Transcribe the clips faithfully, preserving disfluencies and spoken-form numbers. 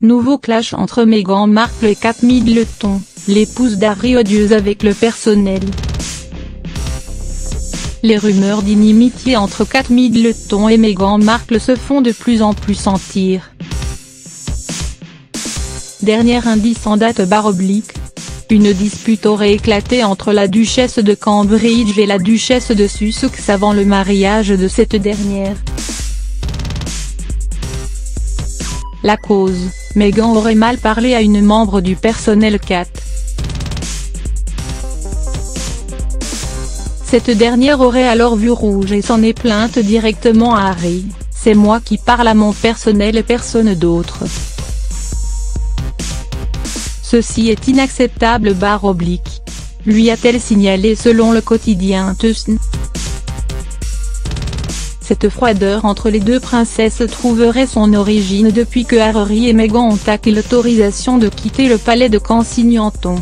Nouveau clash entre Meghan Markle et Kate Middleton, l'épouse d'Harry odieuse avec le personnel. Les rumeurs d'inimitié entre Kate Middleton et Meghan Markle se font de plus en plus sentir. Dernier indice en date barre oblique. Une dispute aurait éclaté entre la duchesse de Cambridge et la duchesse de Sussex avant le mariage de cette dernière. La cause, Meghan aurait mal parlé à une membre du personnel Kate. Cette dernière aurait alors vu rouge et s'en est plainte directement à Harry, « C'est moi qui parle à mon personnel et personne d'autre. Ceci est inacceptable barre oblique. » Lui a-t-elle signalé selon le quotidien The Sun. Cette froideur entre les deux princesses trouverait son origine depuis que Harry et Meghan ont acquis l'autorisation de quitter le palais de Kensington.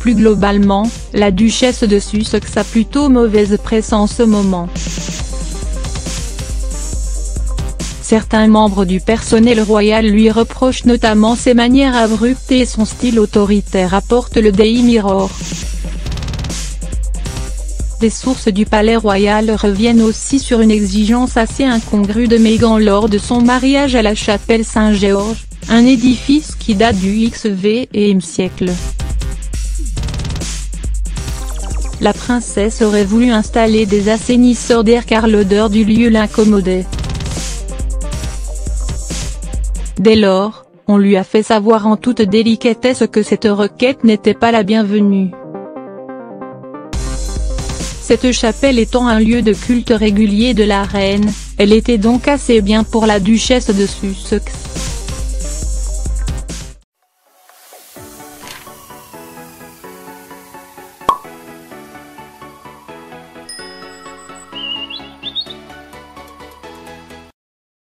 Plus globalement, la duchesse de Sussex a plutôt mauvaise presse en ce moment. Certains membres du personnel royal lui reprochent notamment ses manières abruptes et son style autoritaire rapporte le Daily Mirror. Des sources du palais royal reviennent aussi sur une exigence assez incongrue de Meghan lors de son mariage à la chapelle Saint-Georges, un édifice qui date du quatorzième siècle. La princesse aurait voulu installer des assainisseurs d'air car l'odeur du lieu l'incommodait. Dès lors, on lui a fait savoir en toute délicatesse que cette requête n'était pas la bienvenue. Cette chapelle étant un lieu de culte régulier de la reine, elle était donc assez bien pour la duchesse de Sussex.